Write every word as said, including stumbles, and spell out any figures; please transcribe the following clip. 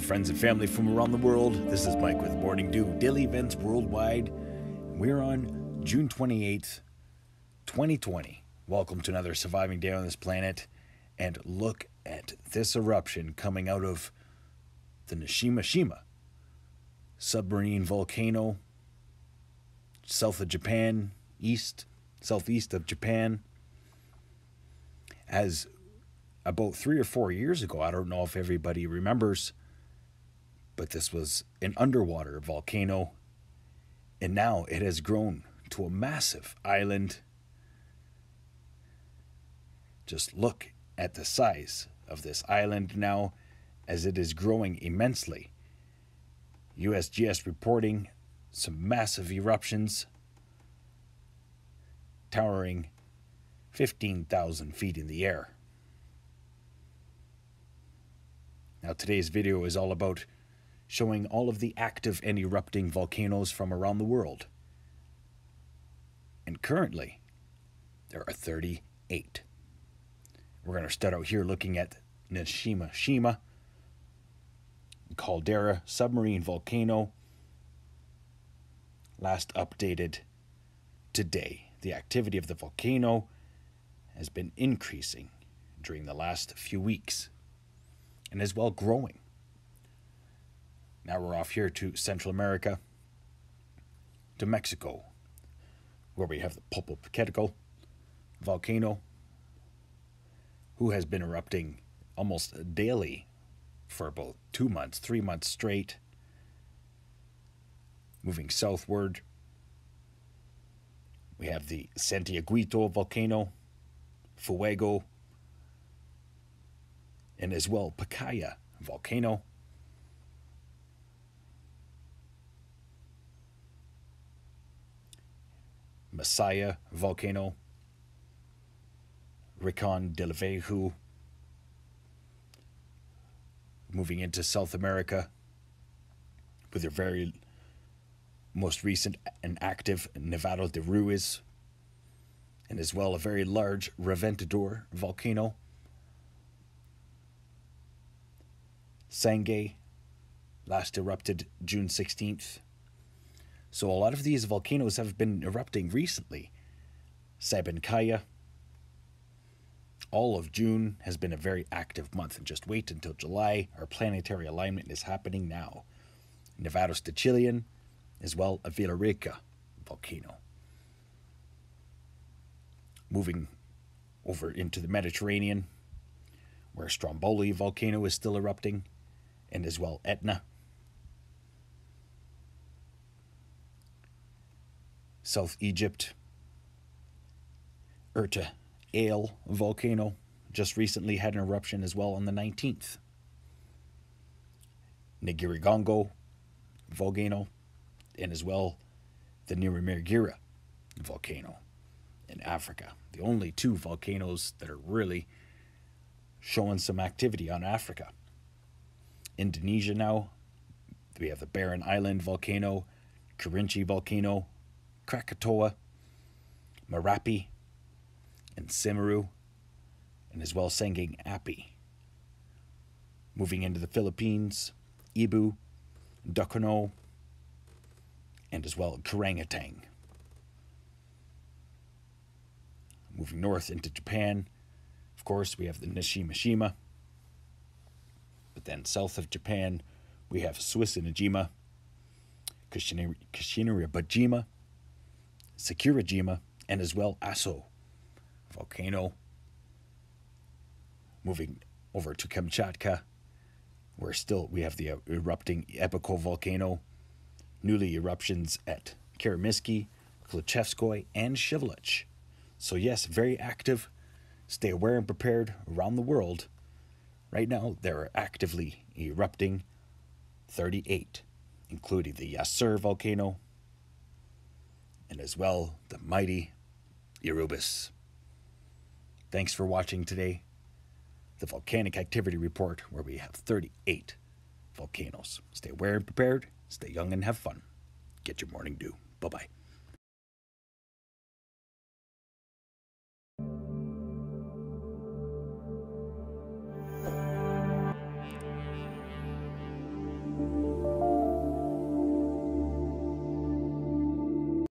friends and family from around the world. This is Mike with Morning Dew, daily events worldwide. We're on June twenty-eighth, twenty twenty. Welcome to another surviving day on this planet. And look at this eruption coming out of the Nishimashima submarine volcano, south of Japan, east, southeast of Japan. As about three or four years ago, I don't know if everybody remembers, but this was an underwater volcano, and now it has grown to a massive island. Just look at the size of this island now as it is growing immensely. U S G S reporting some massive eruptions towering fifteen thousand feet in the air. Now, today's video is all about showing all of the active and erupting volcanoes from around the world. And currently, there are thirty-eight. We're going to start out here looking at Nishimashima, caldera submarine volcano, last updated today. The activity of the volcano has been increasing during the last few weeks and is well growing. Now we're off here to Central America, to Mexico, where we have the Popocatépetl volcano, who has been erupting almost daily for about two months, three months straight, moving southward. We have the Santiaguito volcano, Fuego, and as well Pacaya volcano. Masaya volcano, Rincón del Vejo. Moving into South America with your very most recent and active Nevado de Ruiz, and as well a very large Reventador volcano, Sangay, last erupted June sixteenth. So a lot of these volcanoes have been erupting recently. Sabancaya, all of June has been a very active month, and just wait until July. Our planetary alignment is happening now. Nevados de Chillan, as well a Villarrica volcano. Moving over into the Mediterranean, where Stromboli volcano is still erupting, and as well Etna. South Egypt, Erta Ale volcano just recently had an eruption as well on the nineteenth. Nigirigongo volcano, and as well the Nurmagira volcano in Africa. The only two volcanoes that are really showing some activity on Africa. Indonesia now, we have the Barren Island volcano, Kirinchi volcano, Krakatoa, Merapi, and Semeru, and as well Sangay Api. Moving into the Philippines, Ibu, Dukono, and as well Karangatang. Moving north into Japan, of course, we have the Nishimashima. But then south of Japan, we have Swiss Ijima, Kishiner Bajima, Sakurajima, and as well Aso volcano. Moving over to Kamchatka, where still we have the erupting Epiko volcano. Newly eruptions at Karamirski, Kluchevskoy, and Shivlich. So yes, very active. Stay aware and prepared around the world. Right now, there are actively erupting thirty-eight, including the Yasur volcano, and as well the mighty Erubis. Thanks for watching today. The Volcanic Activity Report, where we have thirty-eight volcanoes. Stay aware and prepared. Stay young and have fun. Get your morning dew. Bye-bye.